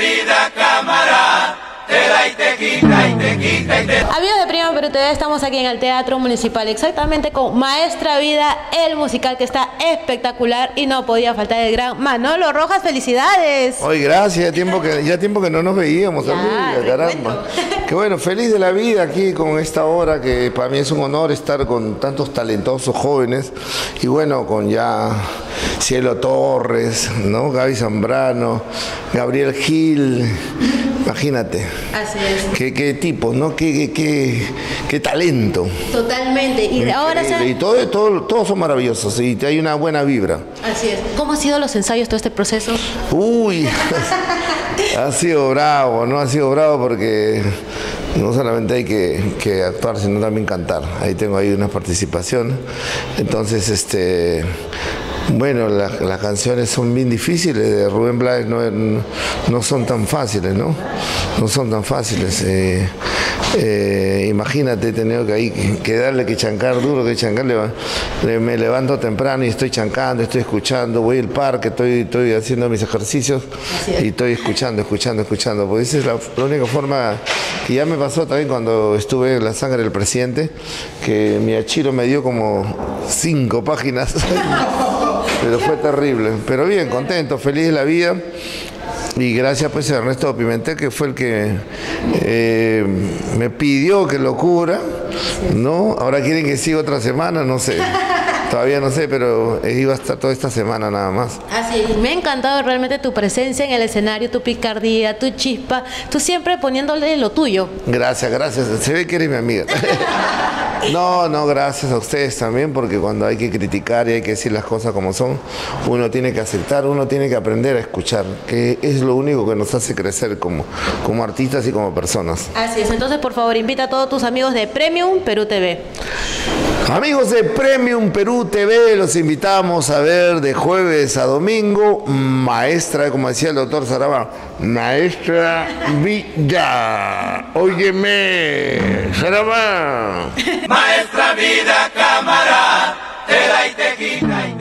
vida, cámara, te da y te quita y te quita y te... Amigos de Premium Perú TV, estamos aquí en el Teatro Municipal, exactamente con Maestra Vida, el musical que está espectacular y no podía faltar el gran Manolo Rojas. ¡Felicidades! Hoy, gracias, ya tiempo que no nos veíamos, ya, amiga, caramba. Qué bueno, feliz de la vida aquí con esta hora, que para mí es un honor estar con tantos talentosos jóvenes y bueno, con ya... Cielo Torres, ¿no? Gaby Zambrano, Gabriel Gil, imagínate. Así es. Qué tipo, ¿no? Qué talento. Totalmente. Y ahora y todos son maravillosos y hay una buena vibra. Así es. ¿Cómo han sido los ensayos, todo este proceso? Uy, ha sido bravo, ¿no? Ha sido bravo porque... no solamente hay que actuar, sino también cantar. Ahí tengo ahí unas participaciones. Entonces, bueno, las canciones son bien difíciles. De Rubén Blades no son tan fáciles, ¿no? No son tan fáciles. Imagínate, he tenido que ahí que chancar duro. Me levanto temprano y estoy chancando, estoy escuchando, voy al parque, estoy haciendo mis ejercicios y estoy escuchando. Porque esa es la única forma que ya me pasó también cuando estuve en La Sangre del Presidente, que mi achiro me dio como 5 páginas. Pero fue terrible. Pero bien, contento, feliz de la vida. Y gracias pues a Ernesto Pimentel, que fue el que me pidió que lo cubra, ¿no? Ahora quieren que siga otra semana, no sé. Todavía no sé, pero iba a estar toda esta semana nada más. Así es. Me ha encantado realmente tu presencia en el escenario, tu picardía, tu chispa, tú siempre poniéndole lo tuyo. Gracias, gracias. Se ve que eres mi amiga. No, gracias a ustedes también, porque cuando hay que criticar y hay que decir las cosas como son, uno tiene que aceptar, uno tiene que aprender a escuchar, que es lo único que nos hace crecer como artistas y como personas. Así es. Entonces, por favor, invita a todos tus amigos de Premium Perú TV. Amigos de Premium Perú TV, los invitamos a ver de jueves a domingo Maestra, como decía el doctor Sarabá, Maestra Vida. Óyeme, Sarabá. Maestra Vida, cámara, te da y te quita.